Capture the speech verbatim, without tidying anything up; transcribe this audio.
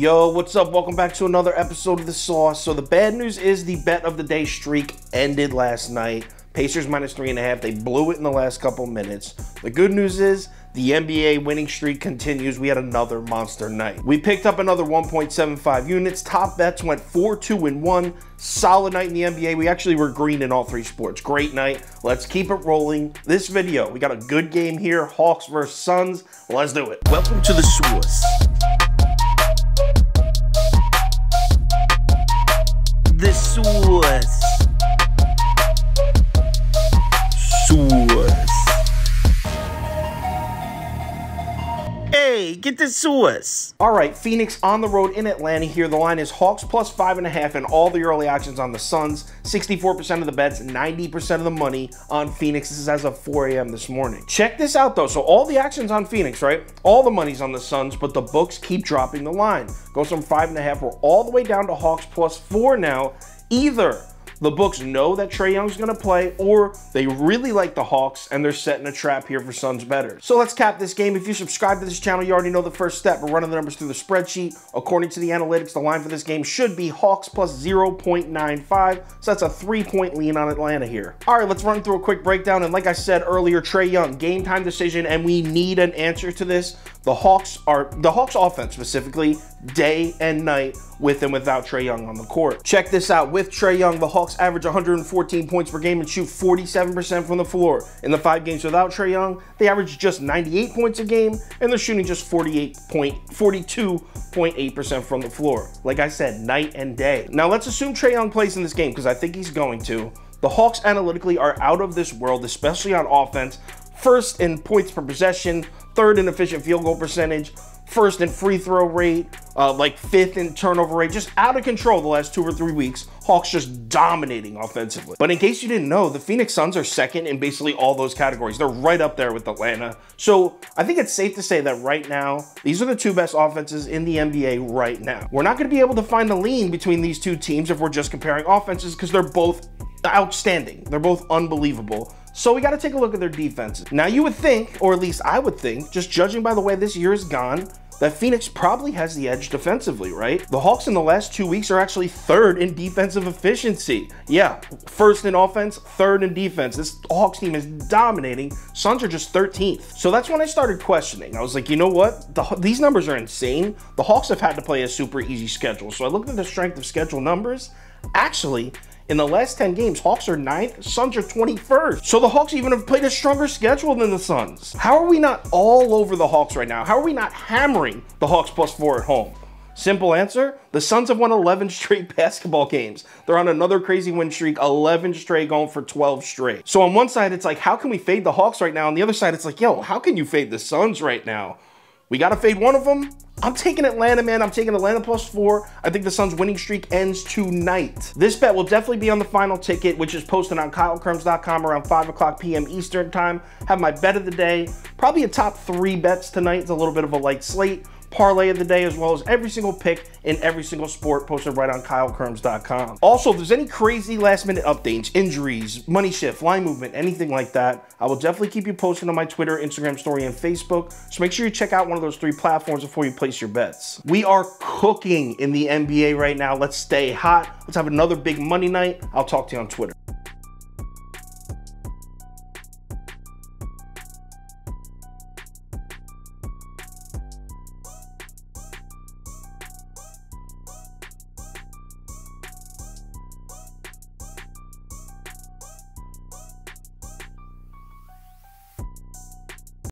Yo, what's up? Welcome back to another episode of The Sauce. So the bad news is the bet of the day streak ended last night. Pacers minus three and a half. They blew it in the last couple minutes. The good news is the N B A winning streak continues. We had another monster night. We picked up another one point seven five units. Top bets went four, two, and one. Solid night in the N B A. We actually were green in all three sports. Great night. Let's keep it rolling. This video, we got a good game here. Hawks versus Suns. Let's do it. Welcome to The Sauce. The Sauce. Hey, get the sauce. All right, Phoenix on the road in Atlanta here. The line is Hawks plus five and a half in all the early options on the Suns. sixty-four percent of the bets, ninety percent of the money on Phoenix. This is as of four A M this morning. Check this out, though. So all the actions on Phoenix, right? All the money's on the Suns, but the books keep dropping the line. Goes from five and a half. We're all the way down to Hawks plus four now. Either the books know that Trae Young's going to play, or they really like the Hawks and they're setting a trap here for Suns better. So let's cap this game. If you subscribe to this channel, you already know the first step. We're running the numbers through the spreadsheet. According to the analytics, the line for this game should be Hawks plus zero point nine five. So that's a three-point lean on Atlanta here. All right, let's run through a quick breakdown. And like I said earlier, Trae Young, game time decision, and we need an answer to this. The Hawks are, the Hawks offense specifically, day and night with and without Trae Young on the court. Check this out. With Trae Young, the Hawks average one hundred fourteen points per game and shoot forty-seven percent from the floor. In the five games without Trae Young, they average just ninety-eight points a game, and they're shooting just forty-eight point, forty-two point eight percent from the floor. Like I said, night and day. Now let's assume Trae Young plays in this game, because I think he's going to. The Hawks analytically are out of this world, especially on offense. First in points per possession, third in efficient field goal percentage, first in free throw rate, uh, like fifth in turnover rate, just out of control the last two or three weeks. Hawks just dominating offensively. But in case you didn't know, the Phoenix Suns are second in basically all those categories. They're right up there with Atlanta. So I think it's safe to say that right now, these are the two best offenses in the N B A right now. We're not gonna be able to find a lean between these two teams if we're just comparing offenses, because they're both outstanding. They're both unbelievable. So we got to take a look at their defenses. Now you would think, or at least I would think, just judging by the way this year is gone, that Phoenix probably has the edge defensively, right? The Hawks in the last two weeks are actually third in defensive efficiency. Yeah, first in offense, third in defense. This Hawks team is dominating. Suns are just thirteenth. So that's when I started questioning. I was like, you know what? The, these numbers are insane. The Hawks have had to play a super easy schedule. So I looked at the strength of schedule numbers. Actually, in the last ten games, Hawks are ninth, Suns are twenty-first. So the Hawks even have played a stronger schedule than the Suns. How are we not all over the Hawks right now? How are we not hammering the Hawks plus four at home? Simple answer, the Suns have won eleven straight basketball games. They're on another crazy win streak, eleven straight, going for twelve straight. So on one side, it's like, how can we fade the Hawks right now? On the other side, it's like, yo, how can you fade the Suns right now? We got to fade one of them. I'm taking Atlanta, man. I'm taking Atlanta plus four. I think the Suns' winning streak ends tonight. This bet will definitely be on the final ticket, which is posted on kyle kirms dot com around five o'clock P M Eastern time. Have my bet of the day. Probably a top three bets tonight. It's a little bit of a light slate. Parlay of the day, as well as every single pick in every single sport, posted right on kyle kirms dot com. Also, if there's any crazy last minute updates, injuries, money shift, line movement, anything like that, I will definitely keep you posted on my Twitter, Instagram story, and Facebook. So make sure you check out one of those three platforms before you place your bets. We are cooking in the N B A right now. Let's stay hot. Let's have another big money night. I'll talk to you on Twitter.